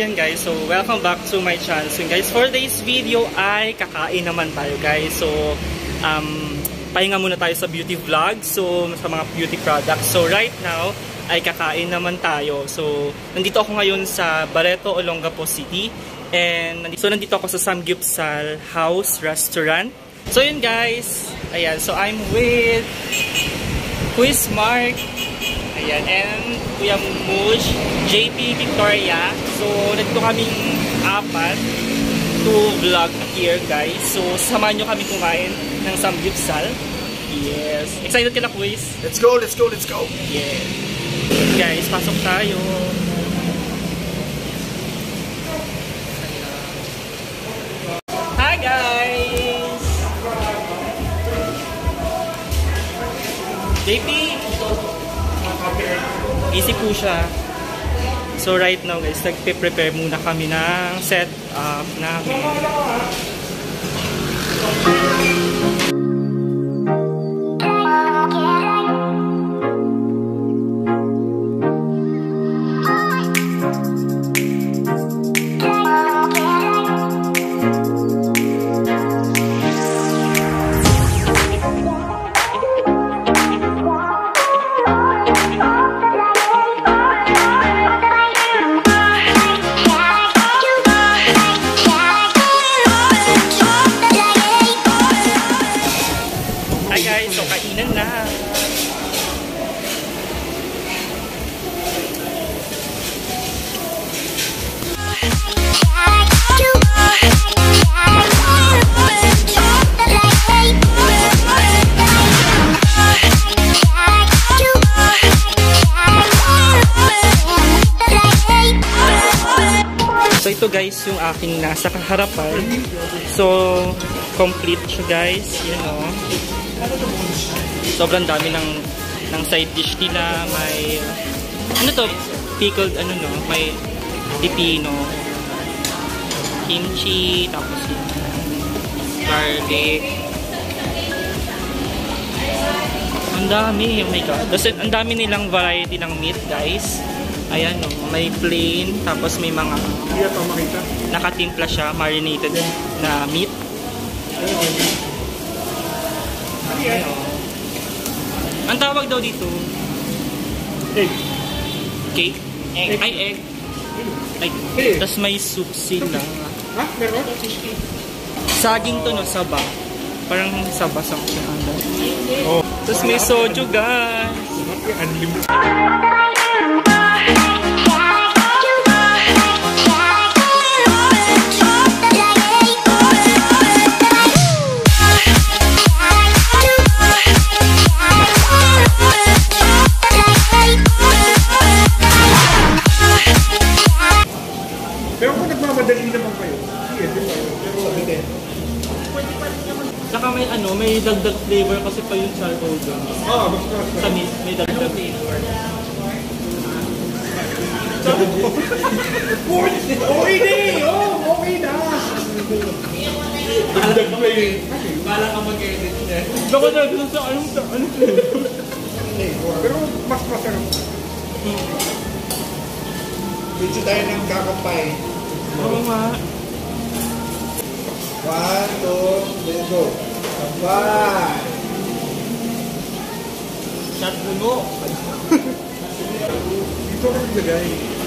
yan guys. So welcome back to my channel. So guys, for today's video ay kakain naman tayo guys. So pahinga muna tayo sa beauty vlog. So sa mga beauty products. So right now ay kakain naman tayo. So nandito ako ngayon sa Barreto Olongapo City. And nandito ako sa Samgyupsal House Restaurant. So yun guys. Ayan. So I'm with Quizmark. Ayan. And Kuya Muboj, JP Victoria. So, nandito kaming apat to vlog here, guys. So, samahan nyo kami kumain ng samgyupsal. Yes. Excited ka na, Quiz? Let's go, let's go, let's go. Yes. Guys, pasok tayo. Hi, guys! JP! Easy po siya. So right now guys, nagpe-prepare muna kami ng set up namin. So ito guys yung aking nasa kaharapan. So complete siya guys, you know. Sobrang dami ng side dish nila, may ano to, pickled ano no, may pipino, kimchi, tapos yun, garlic. Ang dami, oh my god. Kasi ang dami nilang variety ng meat guys. Ayan, no, may plain, tapos may mga nakatimpla siya, marinated na meat. Ayan, no. Ang tawag daw dito? Egg. Cake? Egg. Ay, egg. Ay, tapos may soup sila. Ha? Meron? Saging to, no, saba. Parang saba sa kanya. Oh. Tapos may soju, guys. May dagdag flavor kasi pa yung charcoal doon. Oo, sa meat, may dagdag flavor. Okay na eh! Oo, okay na! Dagdag flavor. Bala ka mag-edit na. Baka natin sa anong flavor. Pero mas masarap. Medyo tayo ng kakapay. Oo nga. 1, 2, 3, go! Wow! Shot puno! Dito ka nilagay.